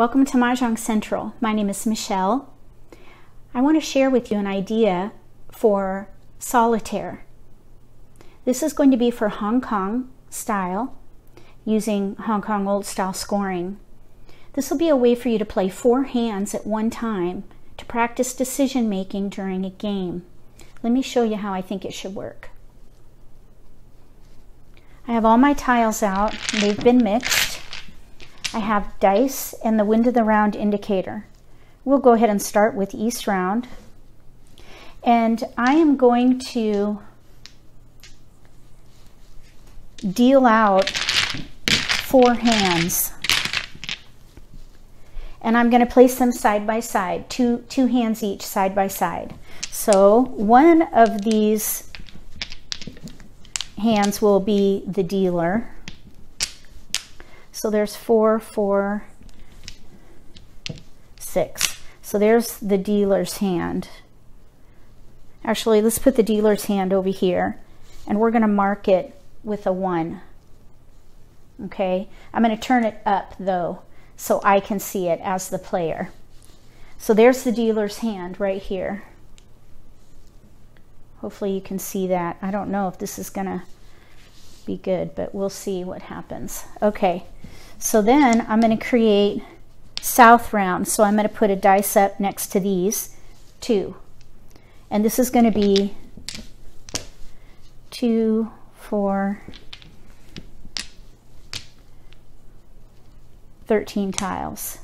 Welcome to Mahjong Central. My name is Michelle. I want to share with you an idea for solitaire. This is going to be for Hong Kong style, using Hong Kong old style scoring. This will be a way for you to play four hands at one time to practice decision making during a game. Let me show you how I think it should work. I have all my tiles out. They've been mixed. I have dice and the wind of the round indicator. We'll go ahead and start with East Round. And I am going to deal out four hands. And I'm going to place them side by side, two hands each side by side. So one of these hands will be the dealer. So there's 4, 4, 6. So there's the dealer's hand. Actually, let's put the dealer's hand over here, and we're going to mark it with a 1. Okay, I'm going to turn it up though, so I can see it as the player. So there's the dealer's hand right here. Hopefully you can see that. I don't know if this is going to be good, but we'll see what happens. Okay, so then I'm going to create South Round. So I'm going to put a dice up next to these 2, and this is going to be 2, 4, 13 tiles.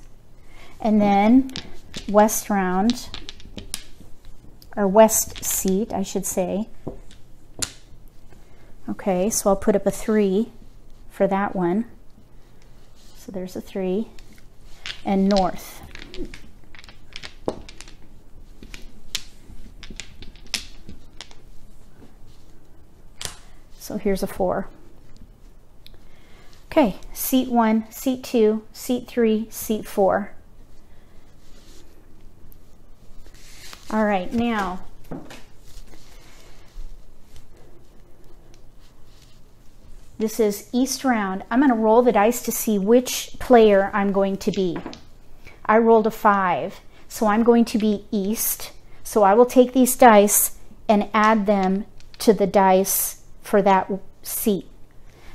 And then West Round, or West Seat I should say. Okay, so I'll put up a 3 for that one. So there's a 3. And North. So here's a 4. Okay, seat 1, seat 2, seat 3, seat 4. All right, now this is East Round. I'm going to roll the dice to see which player I'm going to be. I rolled a 5, so I'm going to be East. So I will take these dice and add them to the dice for that seat.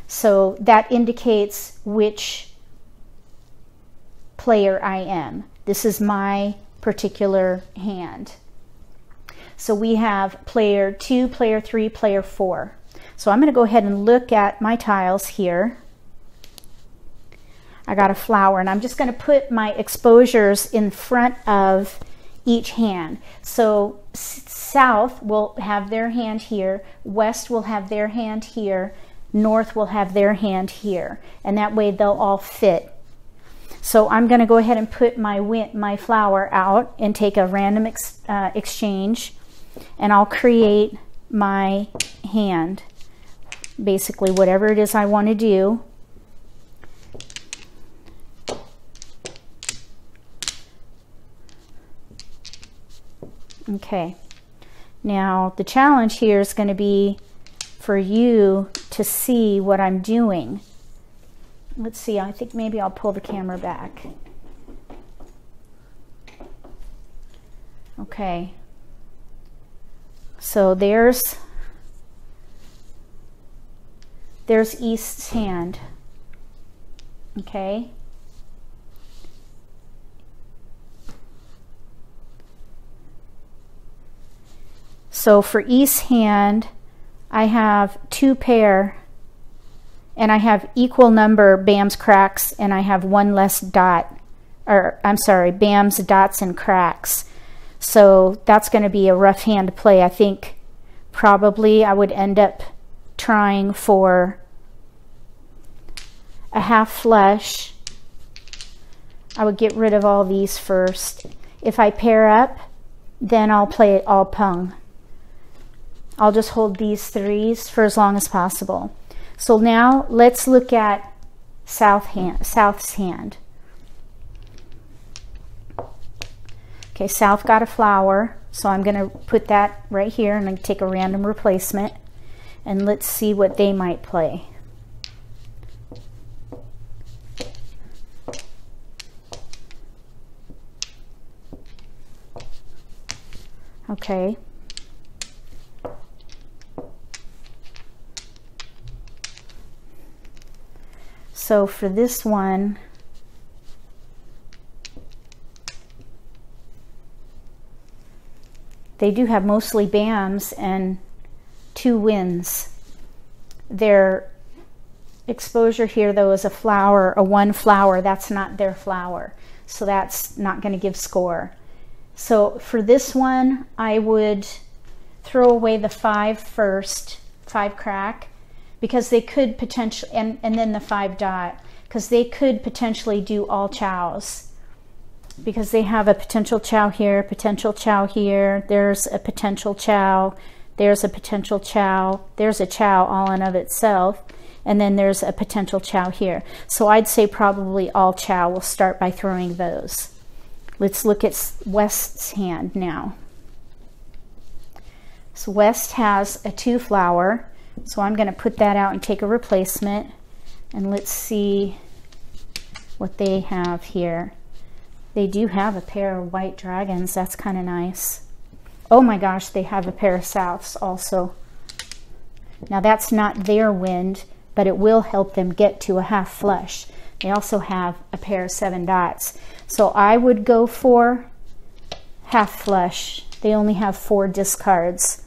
So that indicates which player I am. This is my particular hand. So we have player 2, player 3, player 4. So I'm going to go ahead and look at my tiles here. I got a flower, and I'm just going to put my exposures in front of each hand. So South will have their hand here, West will have their hand here, North will have their hand here, and that way they'll all fit. So I'm going to go ahead and put my flower out and take a random exchange, and I'll create my hand. Basically, whatever it is I want to do. Okay, now the challenge here is going to be for you to see what I'm doing. Let's see, I think maybe I'll pull the camera back. Okay, so there's East's hand. Okay. So for East's hand, I have 2 pair, and I have equal number bams, cracks, and I have 1 less dot, or I'm sorry, bams, dots, and cracks. So that's going to be a rough hand to play. I think probably I would end up trying for a half flush. I would get rid of all these first. If I pair up, then I'll play it all pung. I'll just hold these 3s for as long as possible. So now let's look at South's hand. Okay, South got a flower, so I'm going to put that right here, and I'm going to take a random replacement, and let's see what they might play. Okay. So for this one, they do have mostly BAMs and 2 wins. Their exposure here though is a flower, a 1 flower, that's not their flower. So that's not going to give score. So for this one, I would throw away the 5 first, 5 crack, because they could potentially, and then the 5 dot, because they could potentially do all chows, because they have a potential chow here, potential chow here, there's a potential chow, there's a potential chow, there's a chow all in of itself, and then there's a potential chow here. So I'd say probably all chow. We'll start by throwing those. Let's look at West's hand now. So West has a 2 flower, so I'm going to put that out and take a replacement, and let's see what they have here. They do have a pair of white dragons. That's kind of nice. Oh my gosh, they have a pair of souths also. Now that's not their wind, but it will help them get to a half flush. They also have a pair of 7 dots. So I would go for half flush. They only have 4 discards.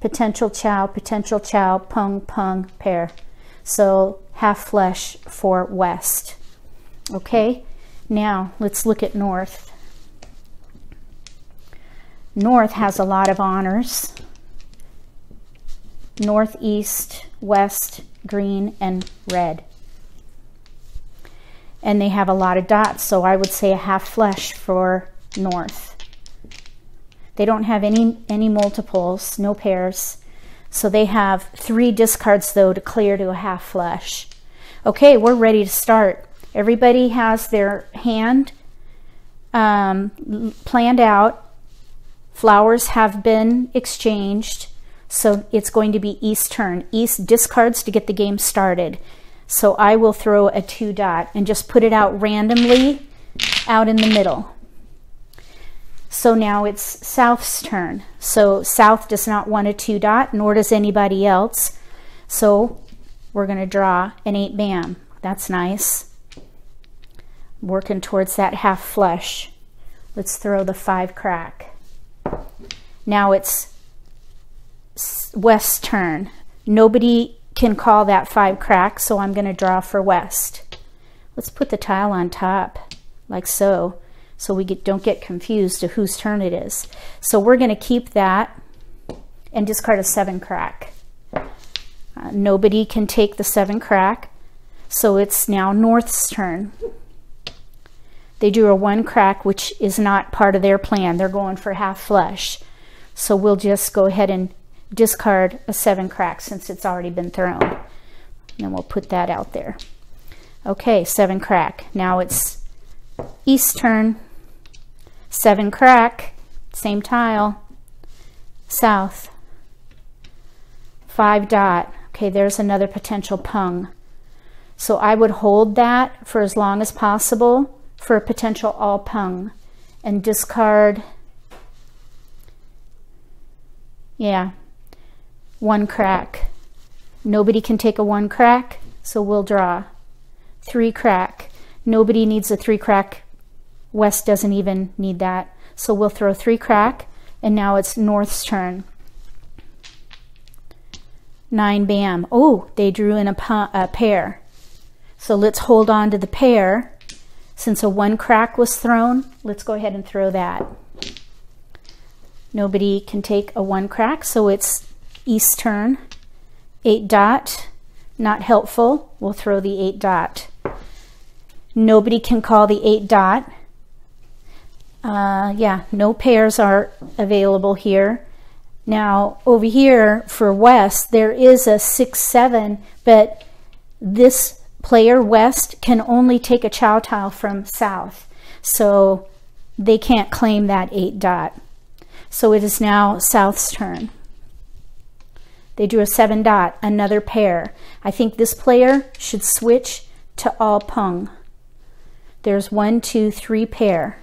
Potential chow, pung, pung, pair. So half flush for West. Okay. Now let's look at North. North has a lot of honors. North, East, West, green, and red. And they have a lot of dots, so I would say a half flush for North. They don't have any multiples, no pairs. So they have 3 discards though to clear to a half flush. Okay, we're ready to start. Everybody has their hand planned out. Flowers have been exchanged, so it's going to be East's turn. East discards to get the game started. So I will throw a 2 dot and just put it out randomly out in the middle. So now it's South's turn. So South does not want a 2 dot, nor does anybody else. So we're going to draw an 8 bam. That's nice. Working towards that half flush. Let's throw the 5 crack. Now it's West's turn. Nobody can call that 5 crack, so I'm going to draw for West. Let's put the tile on top, like so we don't get confused of whose turn it is. So we're going to keep that and discard a 7 crack. Nobody can take the 7 crack, so it's now North's turn. They drew a 1 crack, which is not part of their plan. They're going for half flush. So we'll just go ahead and discard a 7 crack since it's already been thrown. And then we'll put that out there. Okay, 7 crack. Now it's East's turn. 7 crack, same tile. South. 5 dot. Okay, there's another potential pung. So I would hold that for as long as possible for a potential all pung and discard, yeah, 1 crack. Nobody can take a 1 crack, so we'll draw. 3 crack. Nobody needs a 3 crack. West doesn't even need that. So we'll throw 3 crack, and now it's North's turn. 9 bam. Oh, they drew in a pair. So let's hold on to the pair. Since a 1 crack was thrown, let's go ahead and throw that. Nobody can take a 1 crack, so it's East's turn. 8 dot, not helpful. We'll throw the 8 dot. Nobody can call the 8 dot. Yeah, no pairs are available here. Now over here for West, there is a 6, 7, but this player West can only take a chow tile from South, so they can't claim that 8 dot. So it is now South's turn. They drew a 7 dot, another pair. I think this player should switch to all pung. There's 1, 2, 3 pair.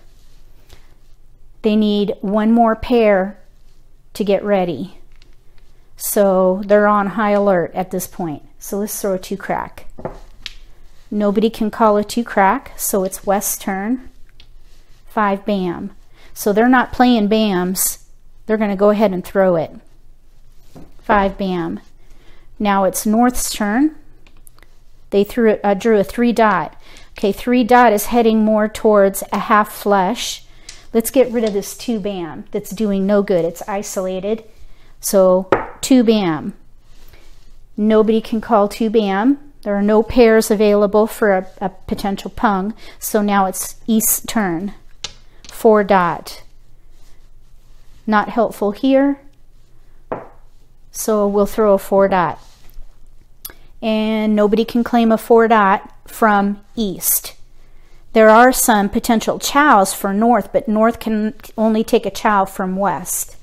They need 1 more pair to get ready. So they're on high alert at this point. So let's throw a two crack. Nobody can call a two crack, so it's West's turn. 5 bam. So they're not playing bams. They're going to go ahead and throw it. 5 bam. Now it's North's turn. They drew a 3 dot. Okay, 3 dot is heading more towards a half flush. Let's get rid of this 2 bam that's doing no good. It's isolated. So 2 bam. Nobody can call 2 bam. There are no pairs available for a potential pung. So now it's East's turn. 4 dot. Not helpful here. So we'll throw a 4 dot. And nobody can claim a 4 dot from East. There are some potential chows for North, but North can only take a chow from West.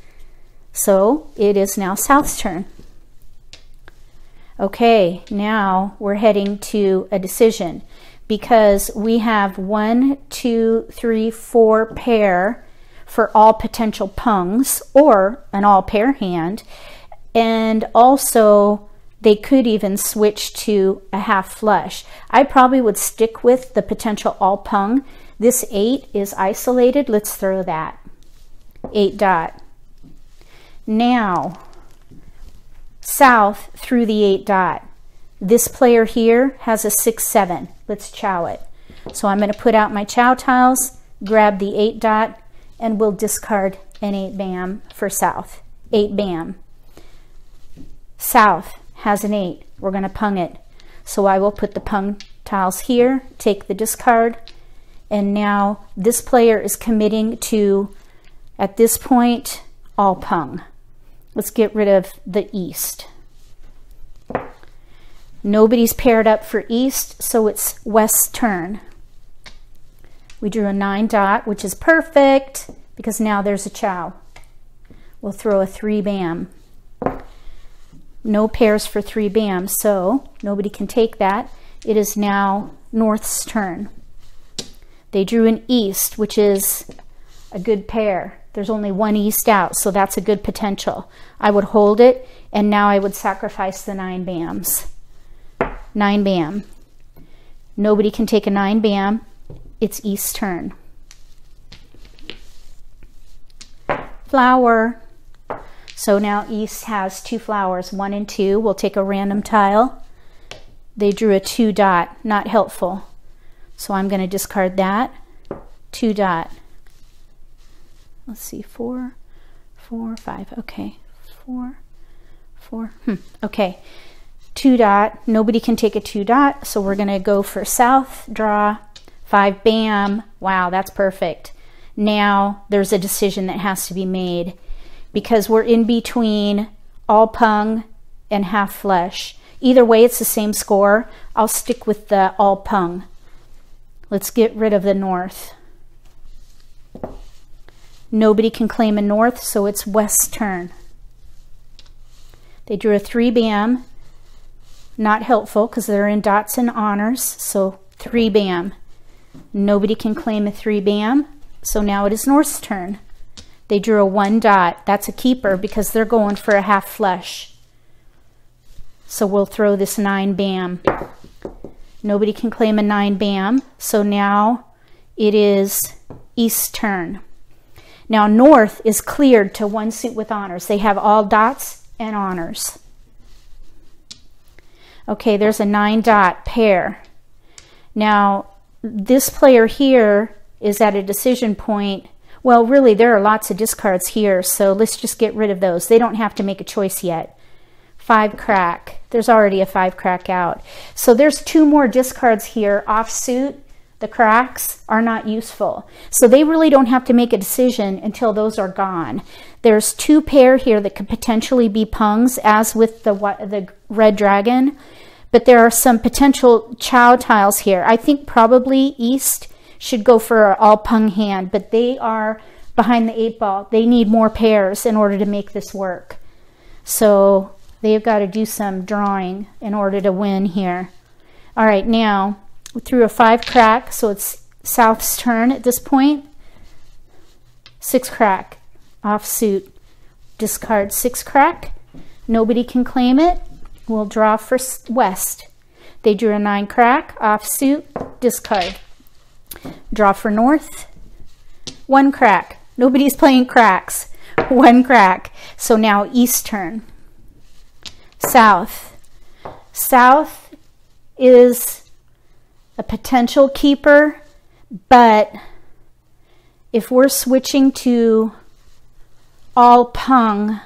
So it is now South's turn. Okay, now we're heading to a decision because we have 1, 2, 3, 4 pair for all potential pungs or an all pair hand. And also they could even switch to a half flush. I probably would stick with the potential all pung. This 8 is isolated. Let's throw that. 8 dot. Now, South through the 8 dot. This player here has a 6, 7. Let's chow it. So I'm going to put out my chow tiles, grab the 8 dot, and we'll discard an 8 bam for South. 8 bam. South has an 8. We're going to pung it. So I will put the pung tiles here, take the discard, and now this player is committing to, at this point, all pung. Let's get rid of the East. Nobody's paired up for East, so it's West's turn. We drew a 9 dot, which is perfect because now there's a chow. We'll throw a 3 bam. No pairs for 3 bam, so nobody can take that. It is now North's turn. They drew an East, which is a good pair. There's only 1 East out, so that's a good potential. I would hold it, and now I would sacrifice the 9 bams. 9 bam. Nobody can take a 9 bam. It's East's turn. Flower. So now East has 2 flowers, 1 and 2. We'll take a random tile. They drew a 2 dot, not helpful. So I'm going to discard that. 2 dot. Let's see, 4, 4, 5. Okay, 4, 4. Okay, 2 dot. Nobody can take a 2 dot, so we're going to go for South. Draw 5 bam. Wow, that's perfect. Now there's a decision that has to be made, because we're in between all pung and half flush. Either way, it's the same score. I'll stick with the all pung. Let's get rid of the North. Nobody can claim a North, so it's West's turn. They drew a 3 bam. Not helpful because they're in dots and honors, so 3 bam. Nobody can claim a 3 bam, so now it is North's turn. They drew a 1 dot. That's a keeper because they're going for a half flush. So we'll throw this 9 bam. Nobody can claim a 9 bam. So now it is East's turn. Now North is cleared to 1 suit with honors. They have all dots and honors. Okay, there's a 9 dot pair. Now this player here is at a decision point. Well, really, there are lots of discards here, so let's just get rid of those. They don't have to make a choice yet. 5 crack. There's already a 5 crack out. So there's 2 more discards here. Offsuit, the cracks are not useful. So they really don't have to make a decision until those are gone. There's 2 pair here that could potentially be pungs, as with the red dragon, but there are some potential chow tiles here. I think probably East should go for an all pung hand, but they are behind the 8 ball. They need more pairs in order to make this work. So they've got to do some drawing in order to win here. All right, now we threw a 5 crack, so it's South's turn at this point. 6 crack, offsuit. Discard six crack. Nobody can claim it. We'll draw for West. They drew a nine crack, offsuit, discard. Draw for North. One crack. Nobody's playing cracks. One crack. So now East turn. South. South is a potential keeper, but if we're switching to all Pung,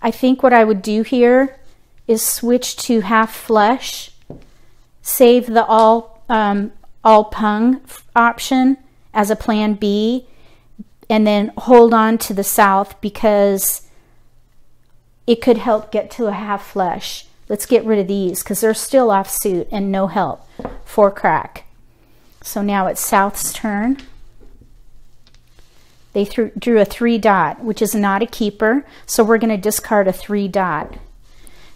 I think what I would do here is switch to half flush, save the all Pung option as a plan B, and then hold on to the South because it could help get to a half flush. Let's get rid of these because they're still offsuit and no help. Four crack. So now it's South's turn. They drew a three dot, which is not a keeper, so we're going to discard a three dot.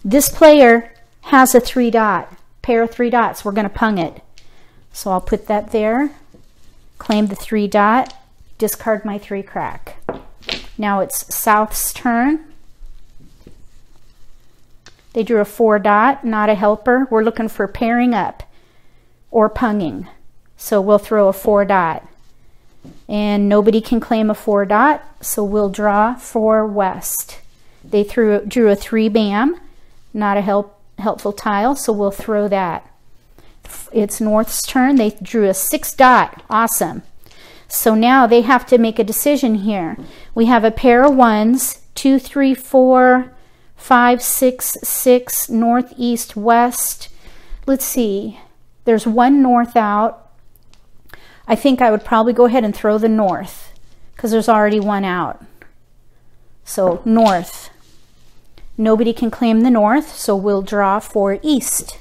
This player has a three dot, pair of three dots. We're going to Pung it. So I'll put that there, claim the three dot, discard my three crack. Now it's South's turn. They drew a four dot, not a helper. We're looking for pairing up or Punging. So we'll throw a four dot. And nobody can claim a four dot, so we'll draw for West. They drew a three bam, not a helpful tile, so we'll throw that. It's North's turn. They drew a six dot. Awesome. So now they have to make a decision here. We have a pair of ones, 2, 3, 4, 5, 6, 6, north, east, west. Let's see. There's one north out. I think I would probably go ahead and throw the north because there's already one out. So north. Nobody can claim the north, so we'll draw for east.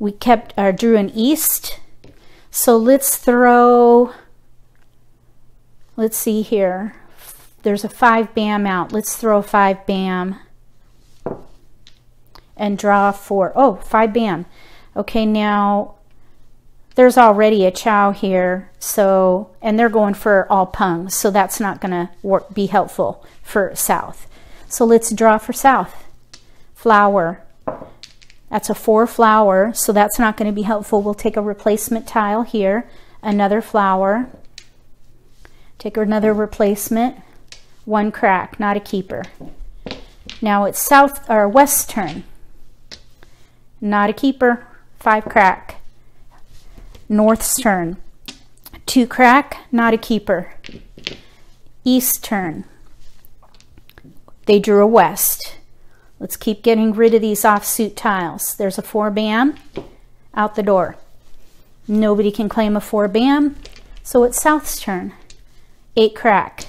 We drew an east. So let's throw, let's see here. There's a five bam out. Let's throw a five bam and draw for, oh, five bam. Okay, now there's already a chow here, so, and they're going for all Pung, so that's not gonna be helpful for South. So let's draw for South. Flower. That's a four flower, so that's not gonna be helpful. We'll take a replacement tile here, another flower. Take another replacement. One crack, not a keeper. Now it's South or West turn. Not a keeper, five crack. North's turn. Two crack, not a keeper. East turn. They drew a West. Let's keep getting rid of these offsuit tiles. There's a four bam out the door. Nobody can claim a four bam, so it's South's turn. Eight crack.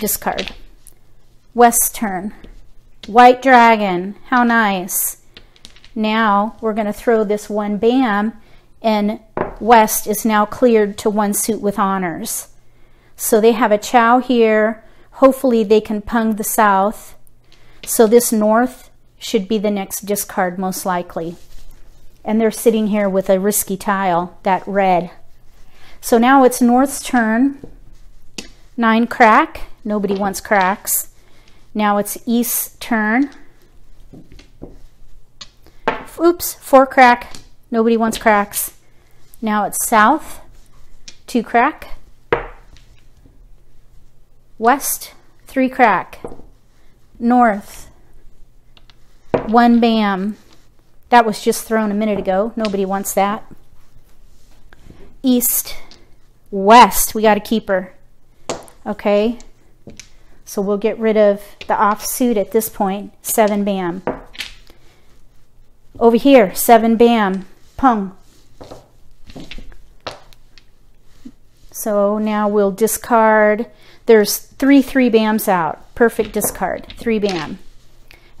Discard. West's turn. White dragon. How nice. Now we're going to throw this one bam, and West is now cleared to one suit with honors. So they have a chow here. Hopefully they can Pung the South. So this North should be the next discard most likely. And they're sitting here with a risky tile, that red. So now it's North's turn. Nine crack. Nobody wants cracks. Now it's East's turn. Oops, four crack. Nobody wants cracks. Now it's South, two crack. West, three crack. North, one bam. That was just thrown a minute ago. Nobody wants that. East, West, we got a keeper. Okay, so we'll get rid of the offsuit at this point. Seven bam. Over here, seven bam. Pung. So now we'll discard. There's three bams out. Perfect discard. Three bam.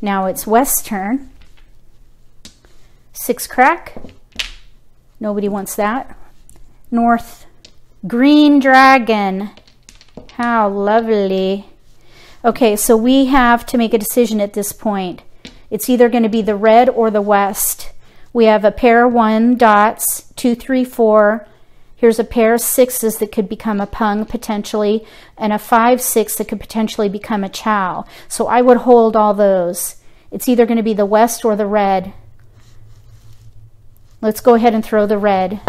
Now it's West's turn. Six crack. Nobody wants that. North. Green dragon. How lovely. Okay, so we have to make a decision at this point. It's either going to be the red or the West. We have a pair of 1 dots, 2, 3, 4. Here's a pair of 6s that could become a pung potentially, and a 5, 6 that could potentially become a chow. So I would hold all those. It's either going to be the west or the red. Let's go ahead and throw the red.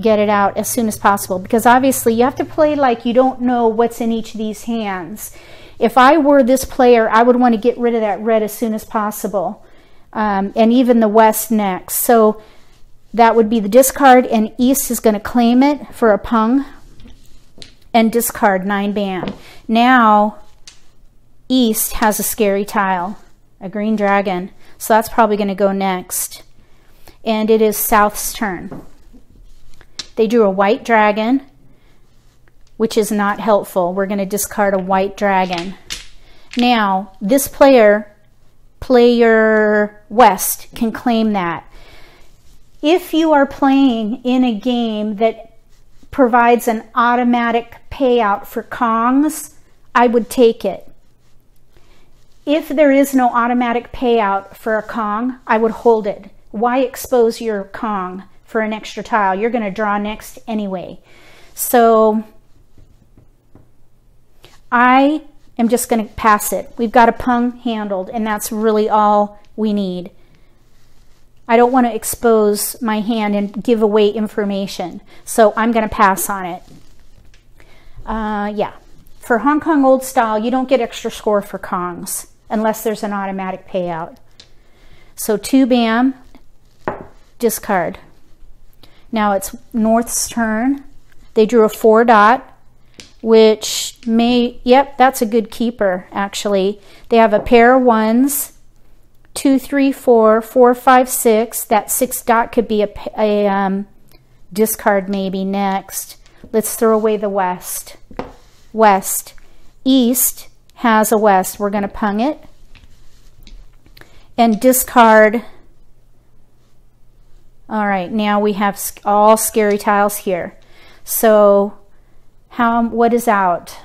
Get it out as soon as possible, because obviously you have to play like you don't know what's in each of these hands. If I were this player, I would want to get rid of that red as soon as possible, and even the west next. So that would be the discard, and east is going to claim it for a pung and discard 9 bam. Now east has a scary tile, a green dragon, so that's probably going to go next, and it is south's turn. They drew a white dragon, which is not helpful. We're going to discard a white dragon. Now, this player west, can claim that. If you are playing in a game that provides an automatic payout for Kongs, I would take it. If there is no automatic payout for a Kong, I would hold it. Why expose your Kong for an extra tile? You're going to draw next anyway. So I am just going to pass it. We've got a pung handled, and that's really all we need. I don't want to expose my hand and give away information, so I'm going to pass on it. Yeah, for Hong Kong old style, you don't get extra score for Kongs unless there's an automatic payout. So 2 bam, discard. Now it's north's turn. They drew a 4 dot, which may, yep, that's a good keeper, actually. They have a pair of 1s, 2, 3, 4, 4, 5, 6. That 6 dot could be a discard maybe next. Let's throw away the west. West. East has a west. We're gonna pung it and discard. All right, now we have all scary tiles here. So what is out?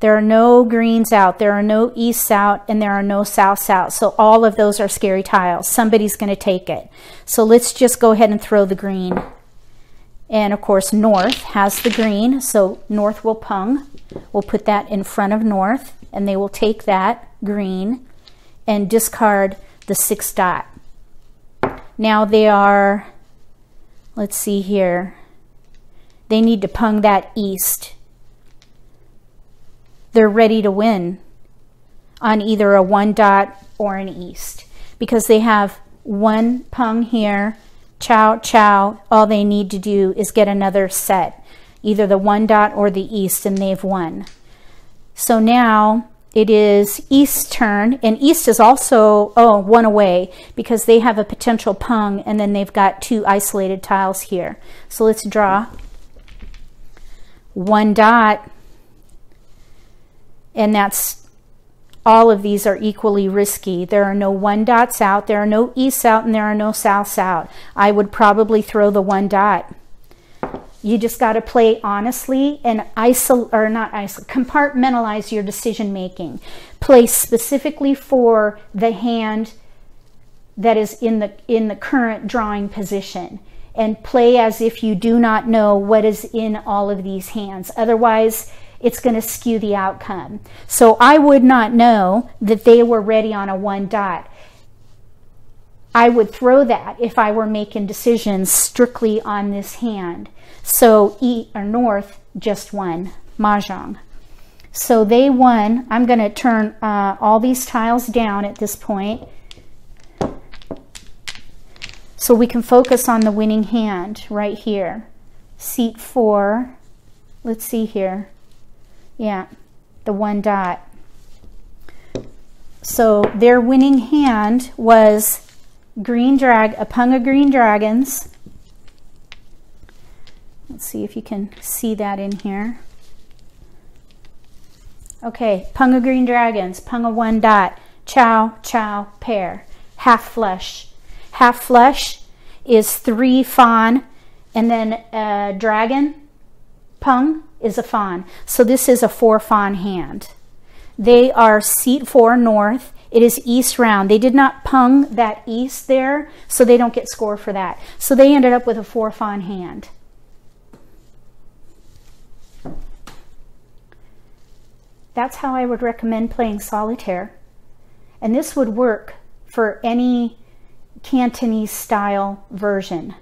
There are no greens out, there are no easts out, and there are no souths out. So all of those are scary tiles. Somebody's going to take it. So let's just go ahead and throw the green. And of course, north has the green, so north will pung. We'll put that in front of north, and they will take that green and discard the 6 dot. Now they are, let's see here, they need to pung that east. They're ready to win on either a 1 dot or an east, because they have 1 pung here, chow, chow. All they need to do is get another set, either the 1 dot or the east, and they've won. So now it is east's turn, and east is also, oh, 1 away, because they have a potential pung, and then they've got 2 isolated tiles here. So let's draw. 1 dot, and that's, all of these are equally risky. There are no 1 dots out, there are no easts out, and there are no souths out. I would probably throw the 1 dot. You just got to play honestly and compartmentalize your decision making. Play specifically for the hand that is in the current drawing position, and play as if you do not know what is in all of these hands. Otherwise, it's going to skew the outcome. So I would not know that they were ready on a 1 dot. I would throw that if I were making decisions strictly on this hand. So north just won Mahjong. So they won. I'm going to turn all these tiles down at this point so we can focus on the winning hand right here. Seat 4. Let's see here. Yeah, the 1 dot. So their winning hand was a pung of green dragons. Let's see if you can see that in here. Okay, pung of green dragons, pung of 1 dot, chow, chow, pair, half flush. Half flush is 3 fawn, and then a dragon pung is a fawn. So this is a 4 fawn hand. They are seat 4 north. It is East round. They did not pung that East there, so they don't get score for that. So they ended up with a 4-fawn hand. That's how I would recommend playing solitaire. And this would work for any Cantonese style version.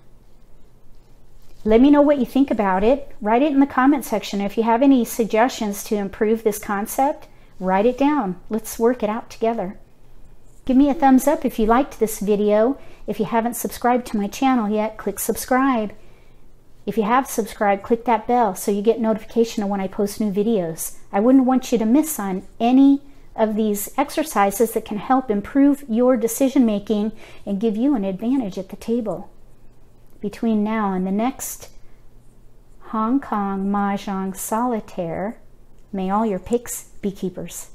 Let me know what you think about it. Write it in the comment section. If you have any suggestions to improve this concept, write it down. Let's work it out together. Give me a thumbs up if you liked this video. If you haven't subscribed to my channel yet, click subscribe. If you have subscribed, click that bell so you get notification of when I post new videos. I wouldn't want you to miss on any of these exercises that can help improve your decision making and give you an advantage at the table. Between now and the next Hong Kong Mahjong Solitaire, may all your picks be keepers.